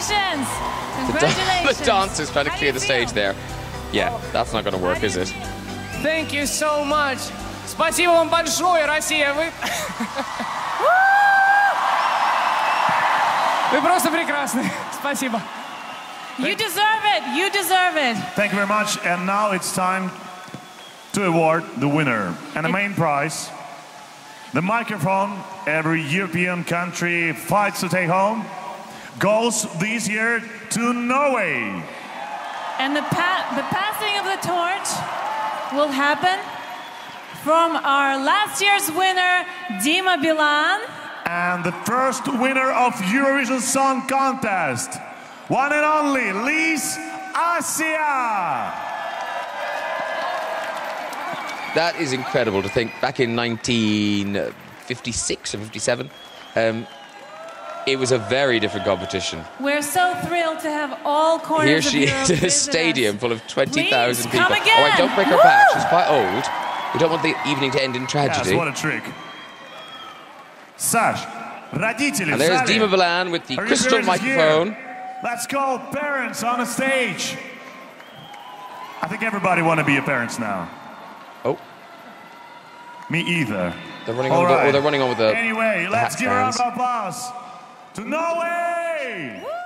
Congratulations! Congratulations! The dancers trying to clear the stage there. Yeah, that's not going to work, is it? Thank you so much. Спасибо вам большое, Россия. Вы просто прекрасны. Спасибо. You deserve it. You deserve it. Thank you very much. And now it's time to award the winner. And the main prize, the microphone every European country fights to take home, goes this year to Norway. And the passing of the torch will happen from our last year's winner, Dima Bilan. And the first winner of Eurovision Song Contest, one and only Lys Assia. That is incredible to think. Back in 1956 or 57, it was a very different competition. We're so thrilled to have all corners here. She is in a stadium full of 20,000 people. Come again. All right, don't break her back. She's quite old. We don't want the evening to end in tragedy. Yes, what a trick. Sash, and there's Dima Bilan with the crystal microphone. Let's call parents on a stage. I think everybody wants to be a parent now. Oh. Me either. They're running on with the... Anyway, let's give a round of applause to Norway! Woo!